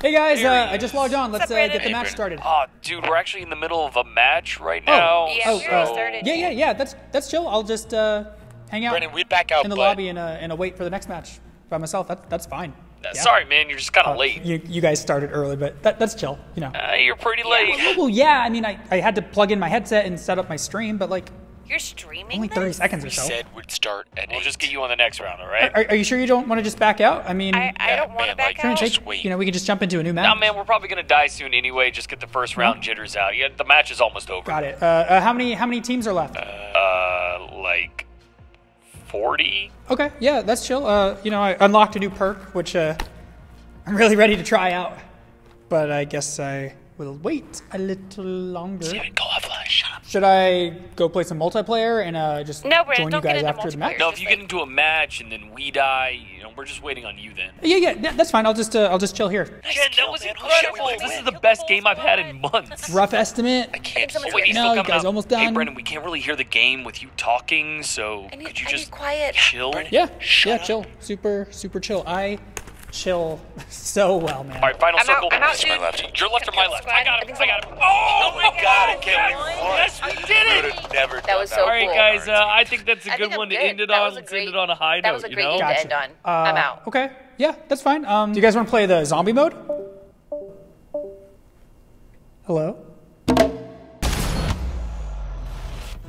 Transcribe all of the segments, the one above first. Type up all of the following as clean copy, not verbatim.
Hey guys, I just logged on. Let's get the match started. Oh, dude, we're actually in the middle of a match right now. Oh, yeah, yeah. That's chill. I'll just hang out in the lobby and wait for the next match by myself. That's fine. Yeah. Sorry, man, you're just kind of late. You guys started early, but that's chill. You know, you're pretty late. Yeah, well, yeah. I mean, I had to plug in my headset and set up my stream, but like. You're streaming only 30 seconds or so. We said we'd start at 8. We'll just get you on the next round, all right? Are you sure you don't want to just back out? I mean, I don't want to back out. You know, we can just jump into a new match. No, man, we're probably going to die soon anyway. Just get the first round jitters out. Yeah, the match is almost over. Got it. How many teams are left? Like 40. Okay, yeah, that's chill. You know, I unlocked a new perk, which I'm really ready to try out. But I guess I will wait a little longer. Should I go play some multiplayer and just join you guys after the match? No, if you get into a match and then we die, you know, we're just waiting on you then. Yeah, that's fine. I'll just chill here. Nice Jen, that was incredible. This is the best game I've had in months. Rough estimate. I can't. Oh, wait, he's still coming up. Almost done. Hey, Brennan, we can't really hear the game with you talking, so could you just chill? Yeah, chill. Super chill. I chill so well, man. All right, final circle. Your left or my left? I got it. Oh my God, I can't believe it. Yes, we did it. That was so cool. All right, guys, I think that's a good one to end it on. Let's end it on a high note. That was a great game to end on. I'm out. Okay, yeah, that's fine. Do you guys want to play the zombie mode? Hello?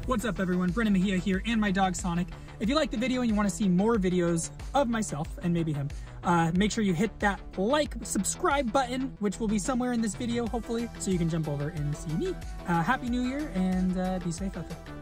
What's up, everyone? Brennan Mejia here, and my dog Sonic. If you like the video and you want to see more videos of myself and maybe him, make sure you hit that like, subscribe button, which will be somewhere in this video, hopefully, so you can jump over and see me. Happy New Year, and be safe out there.